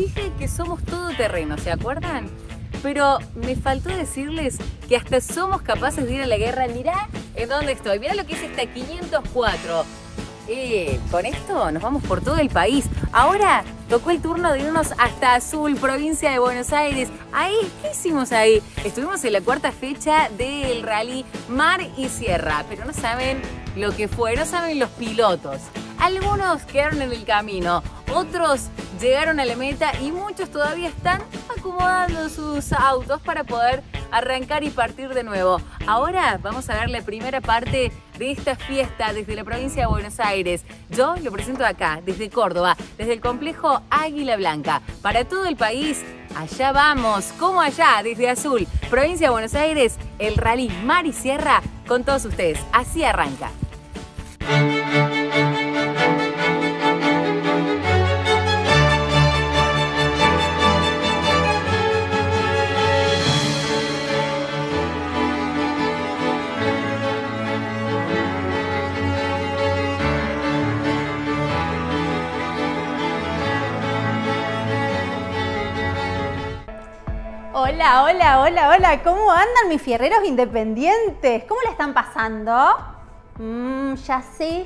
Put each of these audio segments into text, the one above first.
dije que somos todoterreno, ¿se acuerdan? Pero me faltó decirles que hasta somos capaces de ir a la guerra. Mirá en dónde estoy, mirá lo que es esta 504. Con esto nos vamos por todo el país. Ahora tocó el turno de irnos hasta Azul, provincia de Buenos Aires. Ahí, ¿qué hicimos ahí? Estuvimos en la cuarta fecha del Rally Mar y Sierra, pero no saben lo que fue, no saben los pilotos. Algunos quedaron en el camino, otros llegaron a la meta y muchos todavía están acomodando sus autos para poder arrancar y partir de nuevo. Ahora vamos a ver la primera parte de esta fiesta desde la provincia de Buenos Aires. Yo lo presento acá, desde Córdoba, desde el complejo Águila Blanca. Para todo el país, allá vamos, como allá, desde Azul, provincia de Buenos Aires, el Rally Mar y Sierra con todos ustedes. Así arranca. Hola, hola, hola, hola. ¿Cómo andan mis fierreros independientes? ¿Cómo la están pasando? Ya sé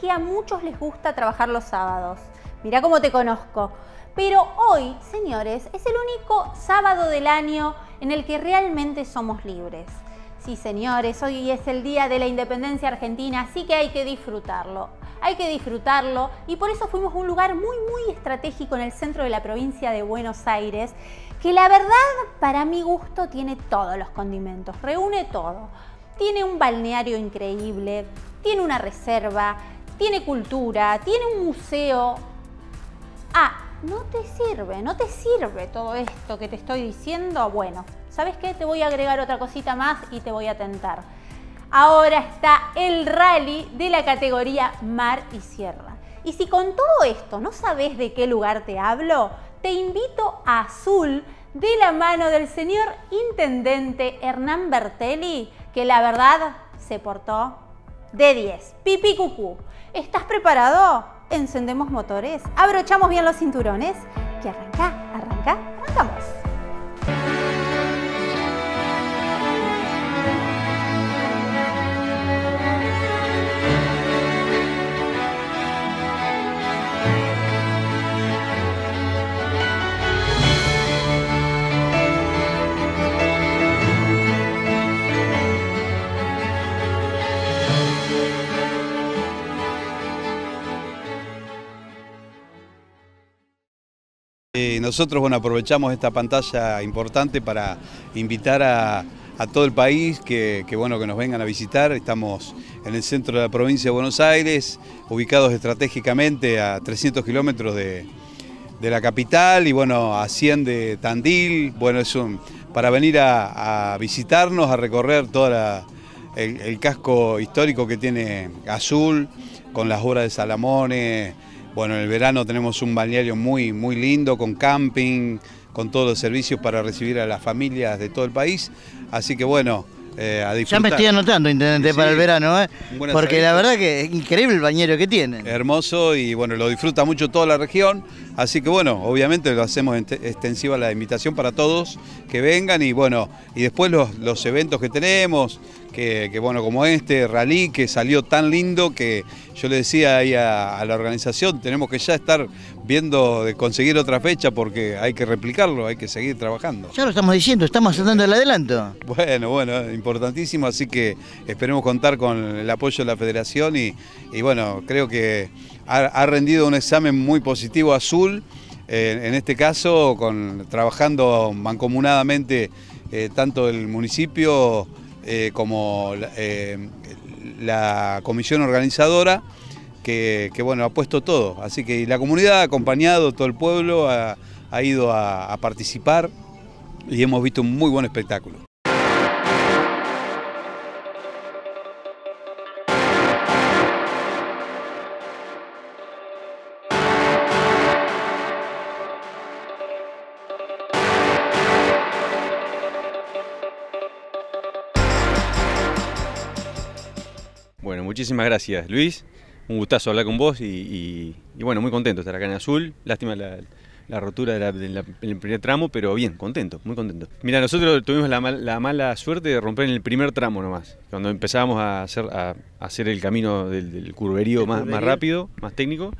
que a muchos les gusta trabajar los sábados. Mirá cómo te conozco. Pero hoy, señores, es el único sábado del año en el que realmente somos libres. Sí, señores, hoy es el Día de la Independencia Argentina, así que hay que disfrutarlo. Hay que disfrutarlo y por eso fuimos a un lugar muy, muy estratégico en el centro de la provincia de Buenos Aires, que la verdad, para mi gusto, tiene todos los condimentos, reúne todo. Tiene un balneario increíble, tiene una reserva, tiene cultura, tiene un museo. Ah, no te sirve todo esto que te estoy diciendo. Bueno, ¿sabes qué? Te voy a agregar otra cosita más y te voy a tentar. Ahora está el rally de la categoría Mar y Sierra. Y si con todo esto no sabes de qué lugar te hablo, te invito a Azul de la mano del señor intendente Hernán Bertelli, que la verdad se portó de 10. Pipí cucú. ¿Estás preparado? Encendemos motores, abrochamos bien los cinturones y arrancamos. Nosotros, bueno, aprovechamos esta pantalla importante para invitar a todo el país que nos vengan a visitar. Estamos en el centro de la provincia de Buenos Aires, ubicados estratégicamente a 300 kilómetros de la capital y bueno, a 100 de Tandil. Bueno, para venir a visitarnos, a recorrer todo el casco histórico que tiene Azul, con las obras de Salamone. Bueno, en el verano tenemos un balneario muy, muy lindo, con camping, con todos los servicios para recibir a las familias de todo el país. Así que bueno, a disfrutar. Ya me estoy anotando, intendente, sí, para el verano, porque la verdad que es increíble el balneario que tienen. Hermoso y bueno, lo disfruta mucho toda la región. Así que bueno, obviamente lo hacemos extensiva la invitación para todos que vengan y bueno, y después los eventos que tenemos. Que bueno, como este rally que salió tan lindo que yo le decía ahí a la organización, tenemos que ya estar viendo de conseguir otra fecha porque hay que replicarlo, hay que seguir trabajando. Ya lo estamos diciendo, estamos dando el adelanto. Bueno, importantísimo, así que esperemos contar con el apoyo de la Federación y bueno, creo que ha rendido un examen muy positivo Azul, en este caso trabajando mancomunadamente tanto el municipio como la comisión organizadora que bueno, ha puesto todo, así que la comunidad ha acompañado, todo el pueblo ha ido a participar y hemos visto un muy buen espectáculo. Muchísimas gracias, Luis. Un gustazo hablar con vos y bueno, muy contento de estar acá en Azul. Lástima la rotura del primer tramo, pero bien, contento, muy contento. Mira, nosotros tuvimos la mala suerte de romper en el primer tramo nomás, cuando empezábamos a hacer el camino del curverío más rápido, más técnico,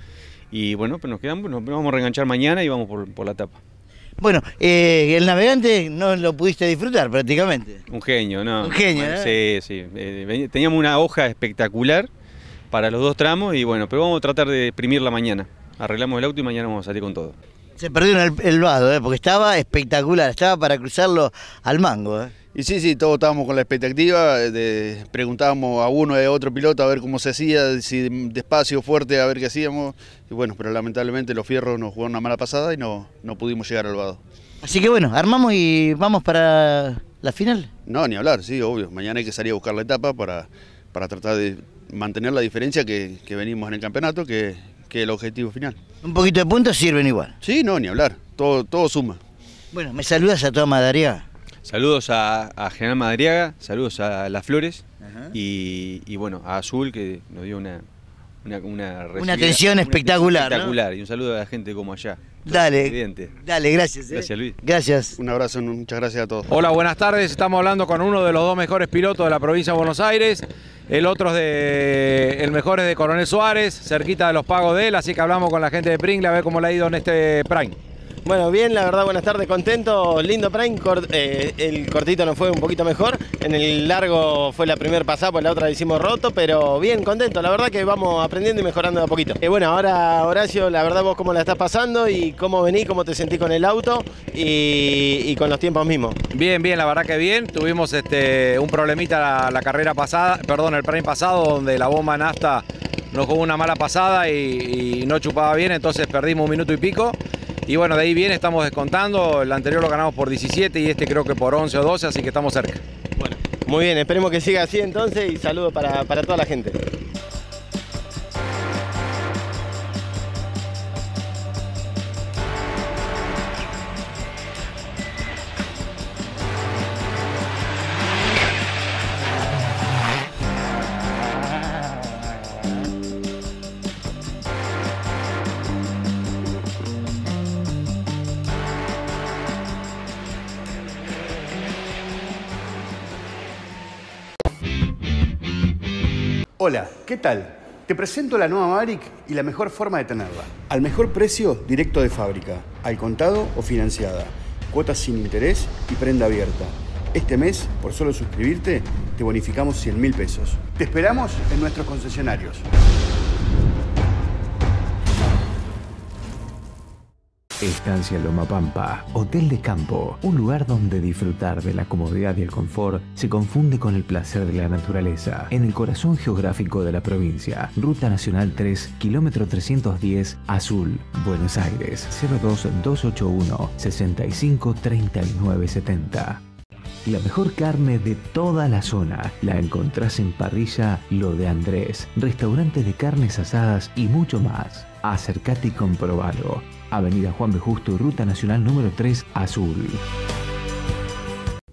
y bueno, pues nos vamos a reenganchar mañana y vamos por la etapa. Bueno, el navegante no lo pudiste disfrutar prácticamente. Un genio, ¿no? Un genio, bueno, ¿no? Sí, sí. Teníamos una hoja espectacular para los dos tramos y bueno, pero vamos a tratar de exprimirla mañana. Arreglamos el auto y mañana vamos a salir con todo. Se perdió el vado, porque estaba espectacular, estaba para cruzarlo al mango. Y sí, todos estábamos con la expectativa, preguntábamos a uno y a otro piloto a ver cómo se hacía, si despacio, fuerte, a ver qué hacíamos. Y bueno, pero lamentablemente los fierros nos jugaron una mala pasada y no pudimos llegar al vado. Así que bueno, armamos y vamos para la final. No, ni hablar, sí, obvio. Mañana hay que salir a buscar la etapa para tratar de mantener la diferencia que venimos en el campeonato, que el objetivo final. Un poquito de puntos sirven igual. Sí, no, ni hablar. Todo suma. Bueno, me saludas a toda Madariaga. Saludos a General Madariaga, saludos a Las Flores y bueno, a Azul, que nos dio una atención espectacular. Espectacular, ¿no? Y un saludo a la gente como allá. Dale, gracias. Gracias, Luis. Gracias. Un abrazo, muchas gracias a todos. Hola, buenas tardes. Estamos hablando con uno de los dos mejores pilotos de la provincia de Buenos Aires. El mejor es de Coronel Suárez, cerquita de los pagos de él, así que hablamos con la gente de Pringla a ver cómo le ha ido en este Prime. Bueno, bien, la verdad, buenas tardes, contento, lindo Prime, el cortito nos fue un poquito mejor, en el largo fue la primera pasada, pues la otra la hicimos roto, pero bien, contento, la verdad que vamos aprendiendo y mejorando de a poquito. Bueno, ahora Horacio, la verdad vos cómo la estás pasando y cómo venís, cómo te sentís con el auto y con los tiempos mismos. Bien, la verdad que bien, tuvimos un problemita la carrera pasada, perdón, el Prime pasado, donde la bomba nafta nos jugó una mala pasada y no chupaba bien, entonces perdimos un minuto y pico. Y bueno, de ahí bien estamos descontando, el anterior lo ganamos por 17 y este creo que por 11 o 12, así que estamos cerca. Bueno, muy bien, esperemos que siga así entonces y saludo para toda la gente. Hola, ¿qué tal? Te presento la nueva Maverick y la mejor forma de tenerla. Al mejor precio, directo de fábrica, al contado o financiada, cuotas sin interés y prenda abierta. Este mes, por solo suscribirte, te bonificamos 100.000 pesos. Te esperamos en nuestros concesionarios. Estancia Loma Pampa, hotel de campo, un lugar donde disfrutar de la comodidad y el confort se confunde con el placer de la naturaleza. En el corazón geográfico de la provincia, Ruta Nacional 3, kilómetro 310, Azul, Buenos Aires, 02281 653970. La mejor carne de toda la zona la encontrás en Parrilla Lo de Andrés, restaurante de carnes asadas y mucho más. Acercate y comprobalo. Avenida Juan B. Justo, Ruta Nacional número 3, Azul.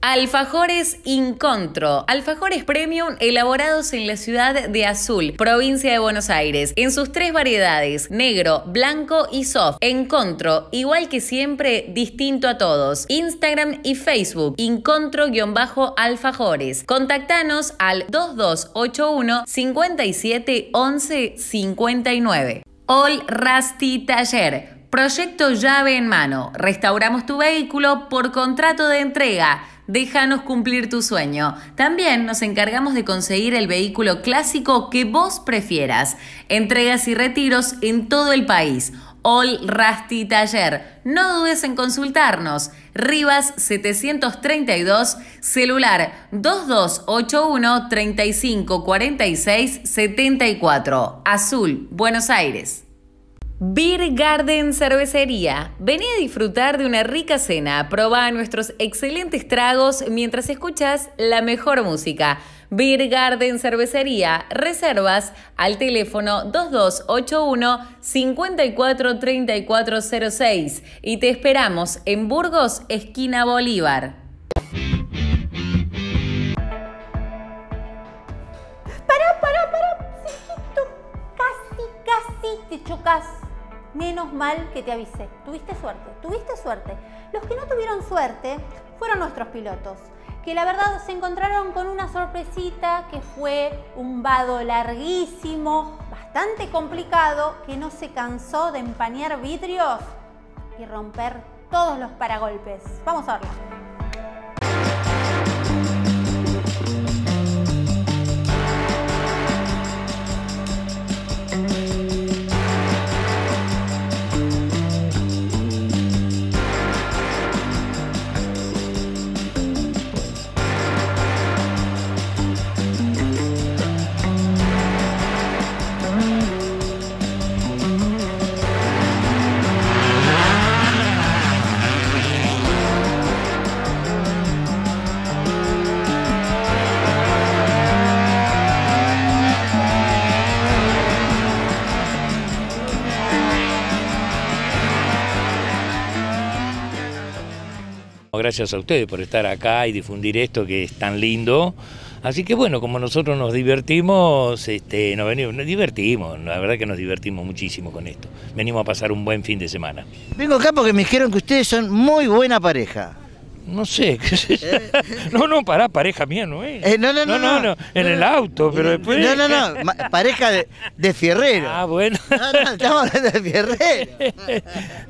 Alfajores Encontro. Alfajores premium elaborados en la ciudad de Azul, provincia de Buenos Aires, en sus tres variedades, negro, blanco y soft. Encontro, igual que siempre, distinto a todos. Instagram y Facebook, Encontro-alfajores. Contactanos al 2281 57 11 59. All Rasti Taller. Proyecto llave en mano. Restauramos tu vehículo por contrato de entrega. Déjanos cumplir tu sueño. También nos encargamos de conseguir el vehículo clásico que vos prefieras. Entregas y retiros en todo el país. All Rasti Taller. No dudes en consultarnos. Rivas 732, celular 2281 3546 74. Azul, Buenos Aires. Beer Garden Cervecería. Vení a disfrutar de una rica cena. Probá nuestros excelentes tragos mientras escuchas la mejor música. Beer Garden Cervecería. Reservas al teléfono 2281 543406 y te esperamos en Burgos, esquina Bolívar. Pará, Sergito. Casi te chocas. menos mal que te avisé. Tuviste suerte, tuviste suerte. Los que no tuvieron suerte fueron nuestros pilotos, que la verdad se encontraron con una sorpresita que fue un vado larguísimo, bastante complicado, que no se cansó de empañar vidrios y romper todos los paragolpes. Vamos a verlo. Gracias a ustedes por estar acá y difundir esto que es tan lindo. Así que bueno, como nosotros nos divertimos, nos divertimos, la verdad que nos divertimos muchísimo con esto. Venimos a pasar un buen fin de semana. Vengo acá porque me dijeron que ustedes son muy buena pareja. No sé, qué sé yo. No, pará, pareja mía no es. No, en el auto, pero después... No, pareja de fierrero. Ah, bueno. No, estamos hablando de fierrero.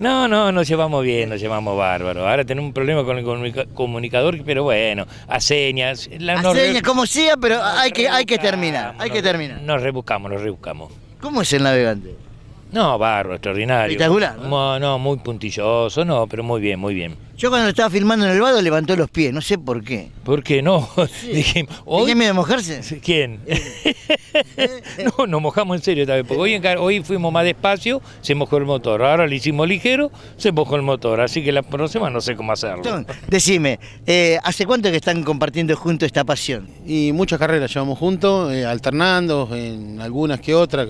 No, nos llevamos bien, nos llevamos bárbaro. Ahora tenemos un problema con el comunicador, pero bueno, a señas. A señas, como sea, pero hay que terminar. Nos rebuscamos. ¿Cómo es el navegante? No, barro, extraordinario. Espectacular, ¿no? No, muy puntilloso, no, pero muy bien, muy bien. Yo cuando estaba filmando en el vado levantó los pies, no sé por qué. ¿Por qué no? Sí. Dije, ¿hoy? ¿Tenía miedo de mojarse? ¿Quién? No, nos mojamos en serio esta vez, porque hoy fuimos más despacio, se mojó el motor. Ahora lo hicimos ligero, se mojó el motor, así que la próxima no sé cómo hacerlo. Entonces, decime, ¿hace cuánto que están compartiendo juntos esta pasión? Y muchas carreras llevamos juntos, alternando en algunas que otras,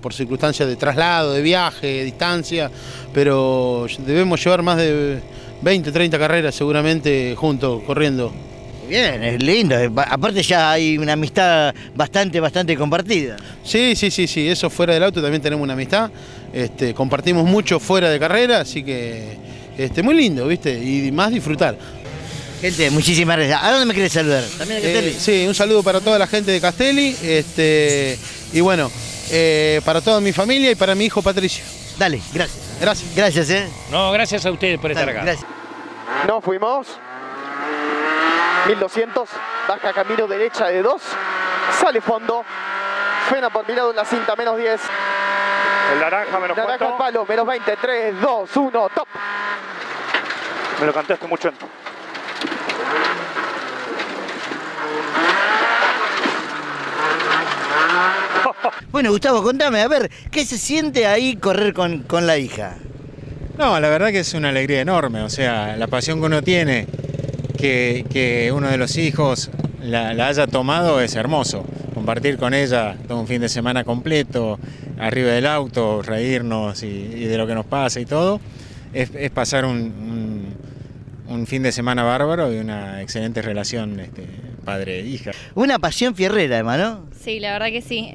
por circunstancias de traslado, de viaje, de distancia, pero debemos llevar más de 20, 30 carreras seguramente juntos, corriendo. Bien, es lindo, aparte ya hay una amistad bastante compartida. Sí, eso fuera del auto también tenemos una amistad, compartimos mucho fuera de carrera, así que muy lindo, ¿viste? Y más disfrutar. Gente, muchísimas gracias. ¿A dónde me querés saludar? ¿También a Castelli? Sí, un saludo para toda la gente de Castelli, y bueno... para toda mi familia y para mi hijo Patricio. Dale, gracias. Gracias, No, gracias a ustedes por estar acá. Gracias. Nos fuimos. 1200, baja camino derecha de 2, sale fondo, frena por mi lado en la cinta, menos 10. El naranja, menos 4. Naranja al palo, menos 20, 3, 2, 1, top. Me lo cantaste mucho. Bueno, Gustavo, contame, a ver, ¿qué se siente ahí correr con la hija? No, la verdad que es una alegría enorme, o sea, la pasión que uno tiene, que uno de los hijos la haya tomado es hermoso. Compartir con ella todo un fin de semana completo, arriba del auto, reírnos y de lo que nos pasa y todo, es pasar un fin de semana bárbaro y una excelente relación padre e hija. Una pasión fierrera, hermano. Sí, la verdad que sí.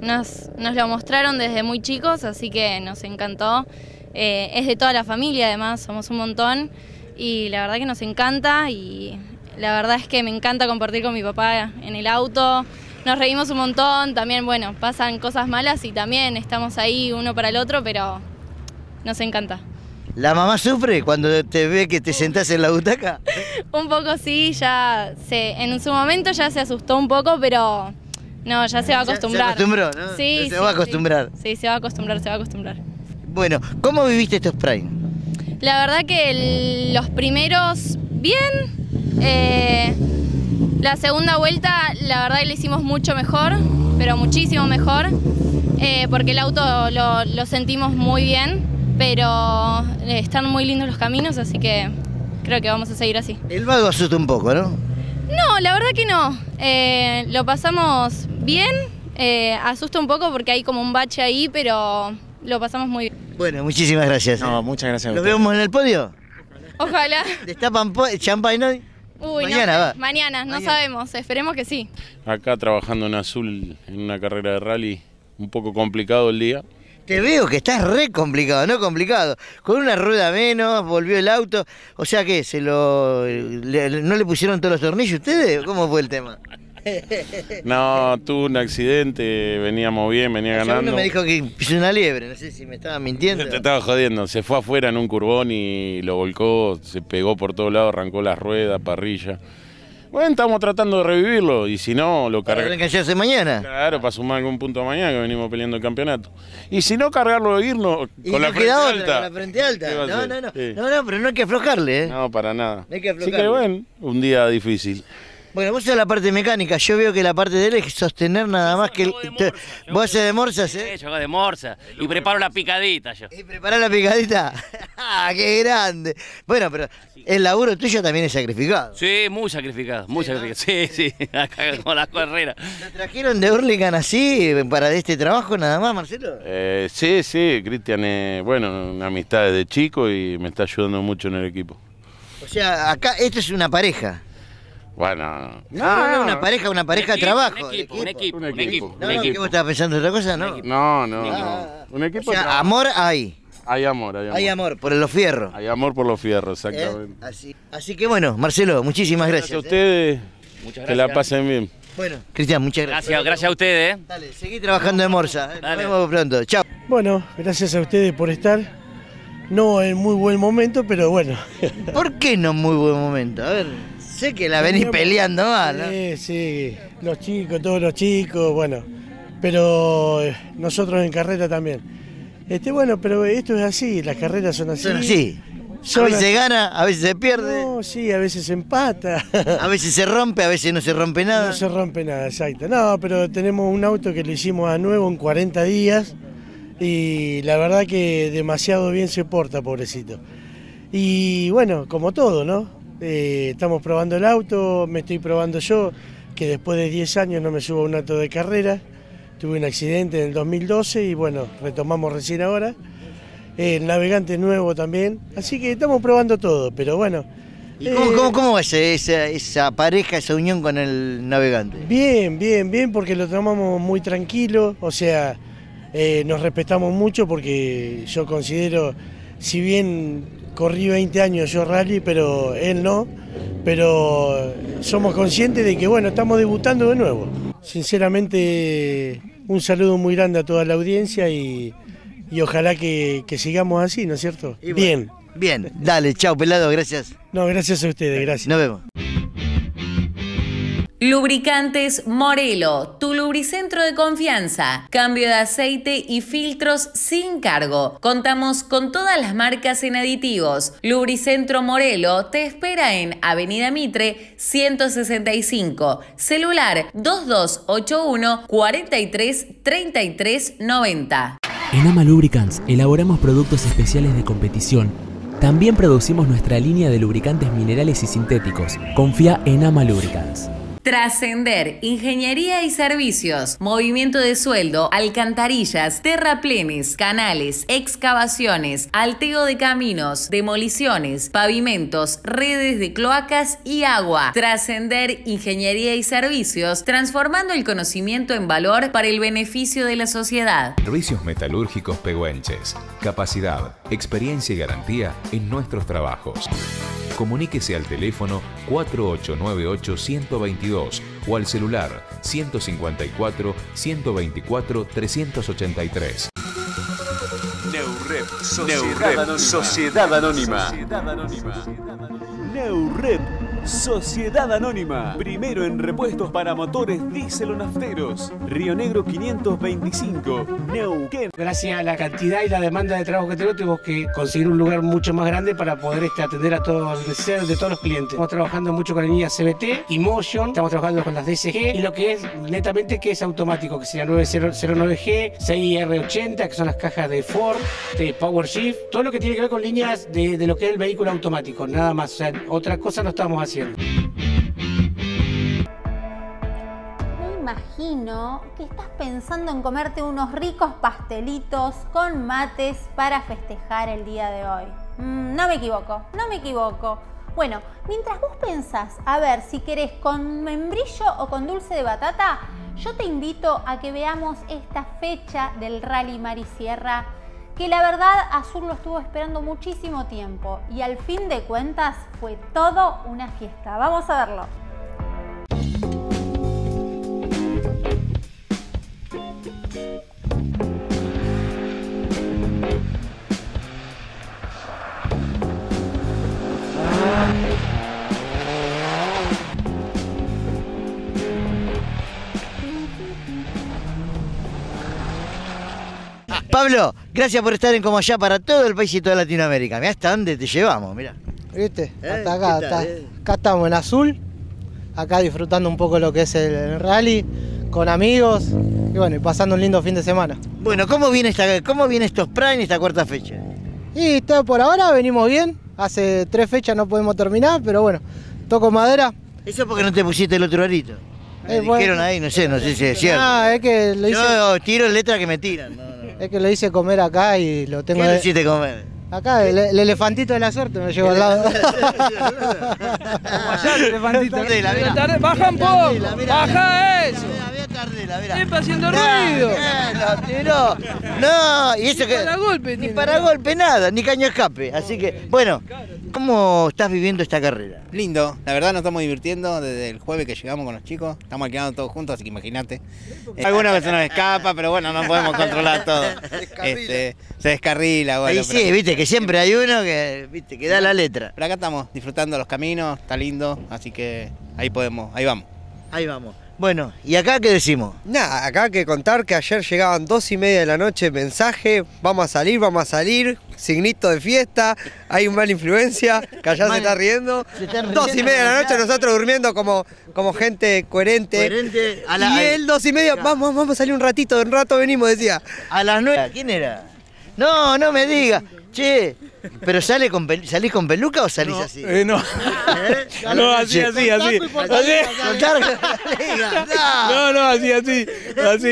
Nos lo mostraron desde muy chicos, así que nos encantó. Es de toda la familia, además, somos un montón. Y la verdad que nos encanta. Y la verdad es que me encanta compartir con mi papá en el auto. Nos reímos un montón. También, bueno, pasan cosas malas y también estamos ahí uno para el otro, pero nos encanta. ¿La mamá sufre cuando te ve que te sentás en la butaca? Un poco sí, en su momento ya se asustó un poco, pero no, ya se va a acostumbrar. Se acostumbró, ¿no? Sí, se va a acostumbrar. Sí, se va a acostumbrar. Bueno, ¿cómo viviste estos Prime? La verdad que los primeros, bien. La segunda vuelta, la verdad que la hicimos mucho mejor, pero muchísimo mejor, porque el auto lo sentimos muy bien. Pero están muy lindos los caminos, así que creo que vamos a seguir así. El vago asusta un poco, ¿no? No, la verdad que no. Lo pasamos bien, asusta un poco porque hay como un bache ahí, pero lo pasamos muy bien. Bueno, muchísimas gracias. No, muchas gracias. ¿Nos vemos en el podio? Ojalá. ¿Destapan champagne hoy? Uy, mañana, no sé. Mañana, no sabemos, esperemos que sí. Acá trabajando en azul en una carrera de rally, un poco complicado el día. Te veo que estás re complicado, no complicado. Con una rueda menos, volvió el auto. O sea que, ¿no le pusieron todos los tornillos ustedes? ¿Cómo fue el tema? No, tuve un accidente, veníamos bien, venía ganando. Uno me dijo que pisó una liebre, no sé si me estaba mintiendo. Te estaba jodiendo, se fue afuera en un curbón y lo volcó, se pegó por todos lados, arrancó las ruedas, parrilla. Bueno, estamos tratando de revivirlo y si no, lo cargamos. ¿Para engancharse mañana? Claro, para sumar algún punto mañana que venimos peleando el campeonato. Y si no, cargarlo de irnos con la frente alta. Con la frente alta. No, no, no. Sí. No, no, pero no hay que aflojarle, ¿eh? No, para nada. No hay que aflojarle. Así que, bueno, un día difícil. Bueno, vos sos la parte mecánica, yo veo que la parte de él es sostener nada más que... ¿Vos haces de morsas, eh? Yo hago de morsa y preparo la picadita yo. ¿Y preparás la picadita? ¡Ah, qué grande! Bueno, pero el laburo tuyo también es sacrificado. Sí, muy sacrificado, muy sacrificado. Sí, sí, acá con la carrera. ¿Lo trajeron de Hurlingham así para este trabajo nada más, Marcelo? Sí, sí, Cristian es, bueno, una amistad desde chico y me está ayudando mucho en el equipo. O sea, acá esto es una pareja. Bueno, no, una pareja de trabajo. Un equipo. No, ¿que vos estabas pensando otra cosa? No, no, no. Un equipo. O sea, amor hay. Hay amor, hay amor. Hay amor por los fierros. Hay amor por los fierros, exactamente. Así que bueno, Marcelo, muchísimas gracias. Gracias a ustedes. Muchas gracias. Que la pasen bien. Bueno, Cristian, muchas gracias. Gracias a ustedes. Dale, seguí trabajando de morsa. Nos vemos pronto. Chao. Bueno, gracias a ustedes por estar. No en muy buen momento, pero bueno. ¿Por qué no en muy buen momento? A ver. Sé que la venís peleando mal, ¿no? Sí, sí, los chicos, todos los chicos, bueno, pero nosotros en carrera también. Bueno, pero esto es así, las carreras son así. Son así. A veces se gana, a veces se pierde. No, sí, a veces se empata. A veces se rompe, a veces no se rompe nada. No se rompe nada, exacto. No, pero tenemos un auto que lo hicimos a nuevo en 40 días y la verdad que demasiado bien se porta, pobrecito. Y bueno, como todo, ¿no? Estamos probando el auto, me estoy probando yo, que después de 10 años no me subo a un auto de carrera. Tuve un accidente en el 2012 y bueno, retomamos recién ahora. El navegante nuevo también, así que estamos probando todo, pero bueno. ¿Y cómo va esa pareja, esa unión con el navegante? Bien, bien, bien, porque lo tomamos muy tranquilo, o sea, nos respetamos mucho porque yo considero, si bien... Corrí 20 años yo rally, pero él no, pero somos conscientes de que, bueno, estamos debutando de nuevo. Sinceramente, un saludo muy grande a toda la audiencia y ojalá que sigamos así, ¿no es cierto? Bueno, bien. Bien, dale, chao, pelado, gracias. No, gracias a ustedes, gracias. Nos vemos. Lubricantes Morelo, tu lubricentro de confianza. Cambio de aceite y filtros sin cargo. Contamos con todas las marcas en aditivos. Lubricentro Morelo te espera en Avenida Mitre 165. Celular 2281 43 33 90. En Ama Lubricants elaboramos productos especiales de competición. También producimos nuestra línea de lubricantes minerales y sintéticos. Confía en Ama Lubricants. Trascender Ingeniería y Servicios, movimiento de sueldo, alcantarillas, terraplenes, canales, excavaciones, alteo de caminos, demoliciones, pavimentos, redes de cloacas y agua. Trascender Ingeniería y Servicios, transformando el conocimiento en valor para el beneficio de la sociedad. Servicios metalúrgicos pehuenches, capacidad, experiencia y garantía en nuestros trabajos. Comuníquese al teléfono 4898-122 o al celular 154-124-383. Neurep, Sociedad Anónima. Neurep, Sociedad Anónima. Primero en repuestos para motores diésel o nafteros. Río Negro 525, Neuquén. Gracias a la cantidad y la demanda de trabajo que tenemos que conseguir un lugar mucho más grande para poder atender a todos los deseos de todos los clientes. Estamos trabajando mucho con la línea CVT y Motion, estamos trabajando con las DSG y lo que es netamente que es automático, que sería 909G, 6R80, que son las cajas de Ford, de Power Shift, todo lo que tiene que ver con líneas de lo que es el vehículo automático, nada más, o sea, otra cosa no estamos haciendo. Me imagino que estás pensando en comerte unos ricos pastelitos con mates para festejar el día de hoy. No me equivoco, no me equivoco. Bueno, mientras vos pensás, a ver, si querés con membrillo o con dulce de batata, yo te invito a que veamos esta fecha del Rally Mar y Sierra, que la verdad Azul lo estuvo esperando muchísimo tiempo y al fin de cuentas fue todo una fiesta. Vamos a verlo. Pablo, gracias por estar en Como Allá para todo el país y toda Latinoamérica. Mirá hasta dónde te llevamos, mirá. ¿Viste? Hasta acá, acá estamos en Azul, acá disfrutando un poco lo que es el rally, con amigos y bueno, y pasando un lindo fin de semana. Bueno, ¿cómo viene estos Prime, esta cuarta fecha? Y por ahora venimos bien, hace 3 fechas no podemos terminar, pero bueno, toco madera. Eso porque no te pusiste el otro arito. Me dijeron ahí, no sé si es cierto. No, es que lo hice... Yo tiro letras que me tiran, ¿no? Es que lo hice comer acá y lo tengo... ¿Qué lo hiciste comer? Acá, el elefantito de la suerte me llevo al lado. Allá el elefantito. Baja un poco, baja eso. Siempre haciendo ruido. Lo tiró. No, y eso que... Ni para golpe nada, ni caño escape. Así que, bueno, ¿cómo estás viviendo esta carrera? Lindo, la verdad nos estamos divirtiendo desde el jueves que llegamos con los chicos. Estamos alquilando todos juntos, así que imagínate. Alguna vez se nos escapa, pero bueno, no podemos controlar todo. Se descarrila. Bueno, ahí sí, pero... viste que siempre hay uno que, viste, que da la letra. Pero acá estamos disfrutando los caminos, está lindo, así que ahí podemos, ahí vamos. Ahí vamos. Bueno, ¿y acá qué decimos? Nada, acá hay que contar que ayer llegaban 2:30 de la noche, mensaje, vamos a salir, signito de fiesta, hay una mala influencia, que allá se está riendo. 2:30 de la noche, nosotros durmiendo como gente coherente. Y él 2:30, vamos a salir un ratito, de un rato venimos, decía. A las 9, ¿quién era? No, no me digas. Che, ¿pero salís con peluca o salís así? No. No, así. No,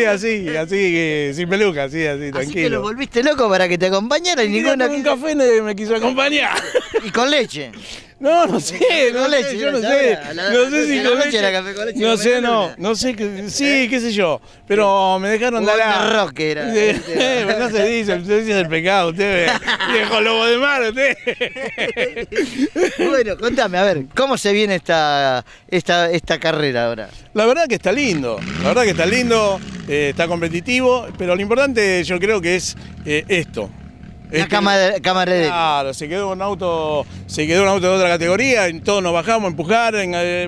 así, que sin peluca, así, tranquilo. Así que lo volviste loco para que te acompañara y ninguno... Con un café nadie me quiso acompañar. ¿Y con leche? No, no sé, yo no sé. No sé si con leche. No sé, sí, qué sé yo. Pero me dejaron dar la... Una rock era. No se dice, usted dice el pecado, usted ve. Viejo lobo de mar, usted. Bueno, contame, a ver, ¿cómo se viene esta carrera ahora? La verdad que está lindo, está competitivo, pero lo importante yo creo que es esto. La cámara de... Claro, se quedó un auto de otra categoría, todos nos bajamos a empujar,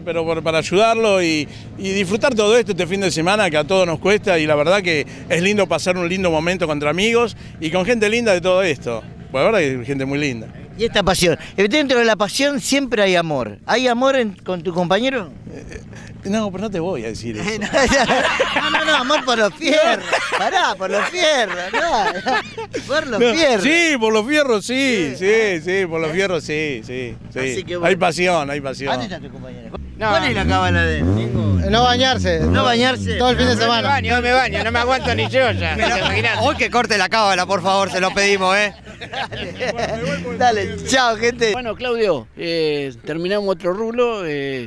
pero para ayudarlo y disfrutar todo esto este fin de semana que a todos nos cuesta y la verdad que es lindo pasar un lindo momento entre amigos y con gente linda de todo esto. Pues la verdad que hay gente muy linda. Y esta pasión, dentro de la pasión siempre hay amor. ¿Hay amor con tu compañero? No, pero no te voy a decir eso. No, amor por los fierros. Pará, por los fierros, Por los fierros. Sí, por los fierros, sí, por los fierros, sí. Así que bueno. Hay pasión. ¿Dónde está tu compañero? No. ¿Cuál es la cábala de él? No bañarse. No bañarse. Todo el fin de semana. No me baño, no me aguanto ni yo ya. Hoy que corte la cábala, por favor, se lo pedimos, Dale, chao, gente. Bueno, Claudio, terminamos otro rulo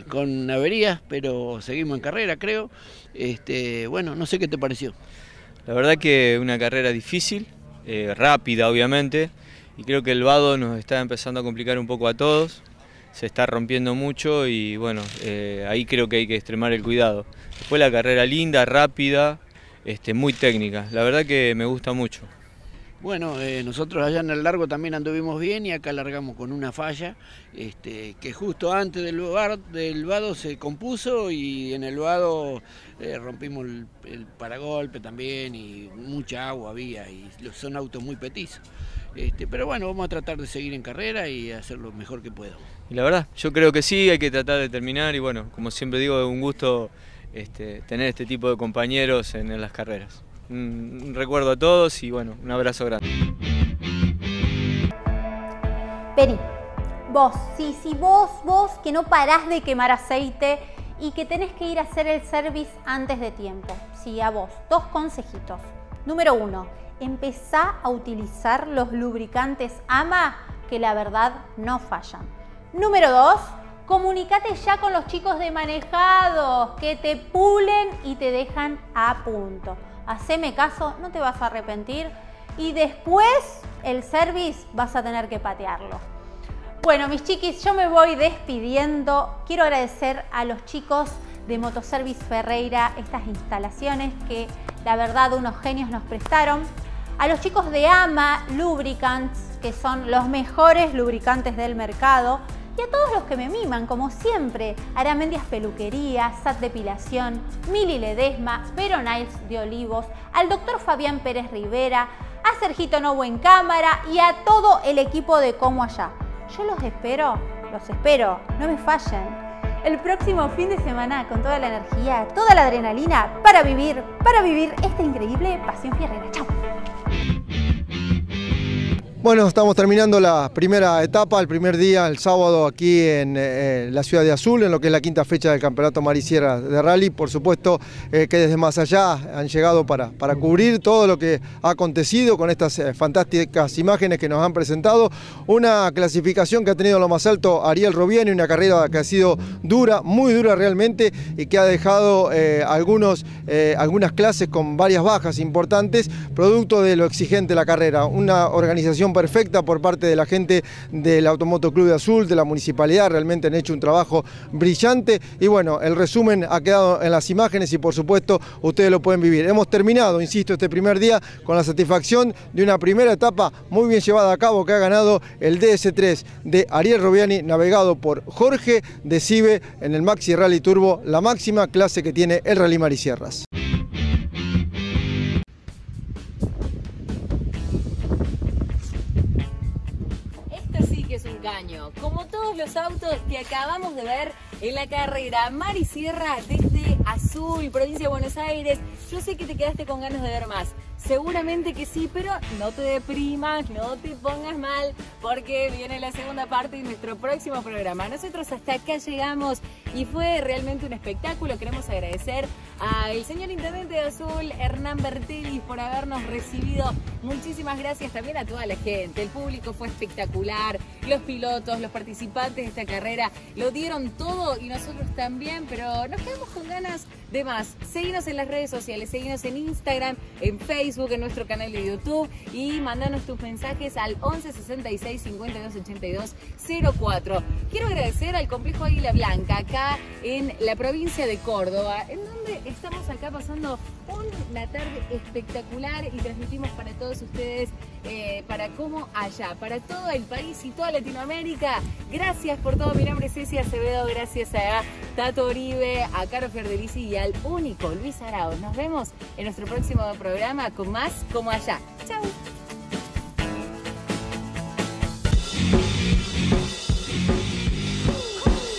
con averías, pero seguimos en carrera, creo. Bueno, no sé qué te pareció. La verdad que una carrera difícil, rápida, obviamente. Y creo que el vado nos está empezando a complicar un poco a todos. Se está rompiendo mucho y bueno, ahí creo que hay que extremar el cuidado. Después la carrera linda, rápida, muy técnica. La verdad que me gusta mucho. Bueno, nosotros allá en el largo también anduvimos bien y acá largamos con una falla que justo antes del vado se compuso y en el vado rompimos el paragolpe también y mucha agua había y son autos muy petizos. Pero bueno, vamos a tratar de seguir en carrera y hacer lo mejor que puedo. Y la verdad, yo creo que sí, hay que tratar de terminar y bueno, como siempre digo, es un gusto tener este tipo de compañeros en las carreras. Un recuerdo a todos y bueno, un abrazo grande. Peri, vos, sí, vos que no parás de quemar aceite y que tenés que ir a hacer el service antes de tiempo. Sí, a vos, 2 consejitos. Número 1. Empezá a utilizar los lubricantes Ama, que la verdad no fallan. Número 2, comunícate ya con los chicos de manejados que te pulen y te dejan a punto. Haceme caso, no te vas a arrepentir y después el service vas a tener que patearlo. Bueno, mis chiquis, yo me voy despidiendo. Quiero agradecer a los chicos de Motoservice Ferreira estas instalaciones que la verdad unos genios nos prestaron. A los chicos de Ama Lubricants, que son los mejores lubricantes del mercado. Y a todos los que me miman, como siempre, a Ramendias Peluquería, Sat Depilación, Mili Ledesma, Veronails de Olivos, al doctor Fabián Pérez Rivera, a Sergito Novo en cámara y a todo el equipo de Como Allá. Yo los espero, no me fallen. El próximo fin de semana con toda la energía, toda la adrenalina para vivir esta increíble pasión fierrera. ¡Chao! Bueno, estamos terminando la primera etapa, el primer día, el sábado aquí en la ciudad de Azul, en lo que es la quinta fecha del Campeonato Mar y Sierra de Rally. Por supuesto que desde más allá han llegado para cubrir todo lo que ha acontecido con estas fantásticas imágenes que nos han presentado. Una clasificación que ha tenido lo más alto Ariel Robiani, una carrera que ha sido dura, muy dura realmente, y que ha dejado algunas clases con varias bajas importantes, producto de lo exigente de la carrera. Una organización perfecta por parte de la gente del Automoto Club de Azul, de la municipalidad, realmente han hecho un trabajo brillante y bueno, el resumen ha quedado en las imágenes y por supuesto ustedes lo pueden vivir. Hemos terminado, insisto, este primer día con la satisfacción de una primera etapa muy bien llevada a cabo que ha ganado el DS3 de Ariel Robiani, navegado por Jorge de Cive en el Maxi Rally Turbo, la máxima clase que tiene el Rally Mar y Sierras. Como todos los autos que acabamos de ver en la carrera Mar y Sierra desde Azul, provincia de Buenos Aires, yo sé que te quedaste con ganas de ver más. Seguramente que sí, pero no te deprimas, no te pongas mal, porque viene la segunda parte de nuestro próximo programa. Nosotros hasta acá llegamos y fue realmente un espectáculo. Queremos agradecer al señor Intendente de Azul, Hernán Bertelli, por habernos recibido. Muchísimas gracias también a toda la gente. El público fue espectacular, los pilotos, los participantes de esta carrera lo dieron todo y nosotros también, pero nos quedamos con ganas de más. Seguinos en las redes sociales, seguinos en Instagram, en Facebook, en nuestro canal de YouTube y mandanos tus mensajes al 11 66 52 82 04. Quiero agradecer al Complejo Águila Blanca, acá en la provincia de Córdoba, en donde estamos acá pasando una tarde espectacular y transmitimos para todos ustedes, para Como Allá, para todo el país y toda Latinoamérica. Gracias por todo, mi nombre es Ceci Acevedo, gracias a Tato Oribe, a Caro Fiordelici y al único Luis Arauz. Nos vemos en nuestro próximo programa con más Como Allá. Chau.